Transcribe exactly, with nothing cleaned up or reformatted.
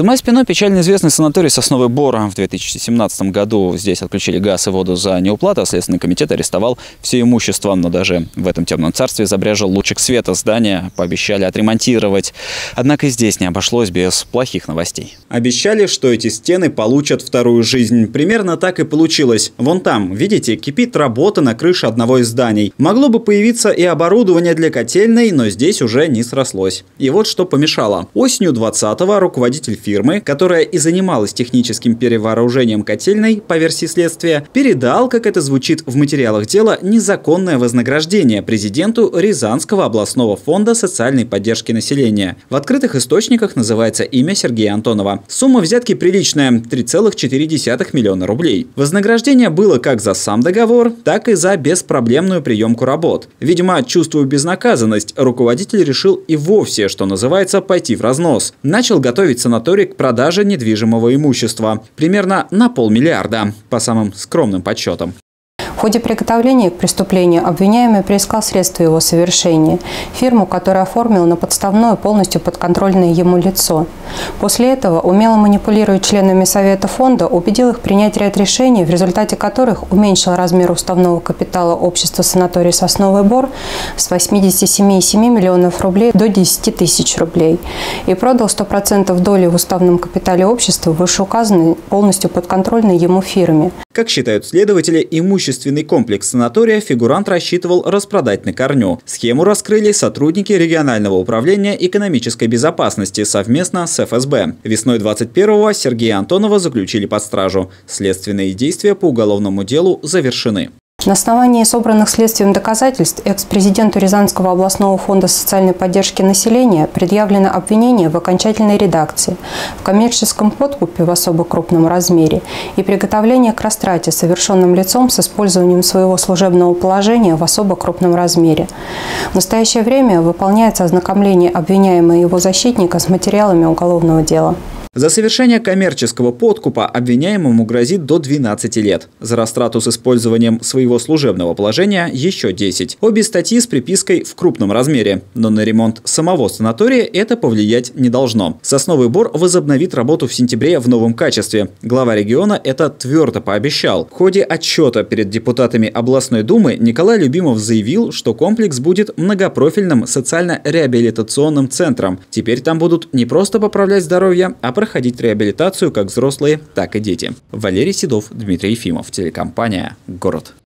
За моей спиной печально известный санаторий «Сосновый Бор». В две тысячи семнадцатом году здесь отключили газ и воду за неуплату, а Следственный комитет арестовал все имущество. Но даже в этом темном царстве забрежил лучик света. Здание пообещали отремонтировать. Однако и здесь не обошлось без плохих новостей. Обещали, что эти стены получат вторую жизнь. Примерно так и получилось. Вон там, видите, кипит работа на крыше одного из зданий. Могло бы появиться и оборудование для котельной, но здесь уже не срослось. И вот что помешало. Осенью двадцатого руководитель фирмы, которая и занималась техническим перевооружением котельной, по версии следствия, передал, как это звучит в материалах дела, незаконное вознаграждение президенту Рязанского областного фонда социальной поддержки населения. В открытых источниках называется имя Сергея Антонова. Сумма взятки приличная – три целых четыре десятых миллиона рублей. Вознаграждение было как за сам договор, так и за беспроблемную приемку работ. Видимо, чувствуя безнаказанность, руководитель решил и вовсе, что называется, пойти в разнос. Начал готовить санаторий к продаже недвижимого имущества. Примерно на полмиллиарда, по самым скромным подсчетам. В ходе приготовления к преступлению обвиняемый приискал средства его совершения, фирму, которая оформила на подставное полностью подконтрольное ему лицо. После этого, умело манипулируя членами Совета фонда, убедил их принять ряд решений, в результате которых уменьшил размер уставного капитала общества санаторий «Сосновый Бор» с восьмидесяти семи целых семи десятых миллионов рублей до десяти тысяч рублей и продал сто процентов доли в уставном капитале общества вышеуказанной полностью подконтрольной ему фирме. Как считают следователи, имущественный комплекс санатория фигурант рассчитывал распродать на корню. Схему раскрыли сотрудники регионального управления экономической безопасности совместно с эф эс бэ. Весной двадцать первого Сергея Антонова заключили под стражу. Следственные действия по уголовному делу завершены. На основании собранных следствием доказательств экс-президенту Рязанского областного фонда социальной поддержки населения предъявлено обвинение в окончательной редакции, в коммерческом подкупе в особо крупном размере и приготовлении к растрате, совершенным лицом с использованием своего служебного положения в особо крупном размере. В настоящее время выполняется ознакомление обвиняемого и его защитника с материалами уголовного дела. За совершение коммерческого подкупа обвиняемому грозит до двенадцати лет. За растрату с использованием своего служебного положения еще десять. Обе статьи с припиской «в крупном размере», но на ремонт самого санатория это повлиять не должно. «Сосновый Бор» возобновит работу в сентябре в новом качестве. Глава региона это твердо пообещал. В ходе отчета перед депутатами областной думы Николай Любимов заявил, что комплекс будет многопрофильным социально-реабилитационным центром. Теперь там будут не просто поправлять здоровье, а проходить реабилитацию как взрослые, так и дети. Валерий Седов, Дмитрий Ефимов, телекомпания «Город».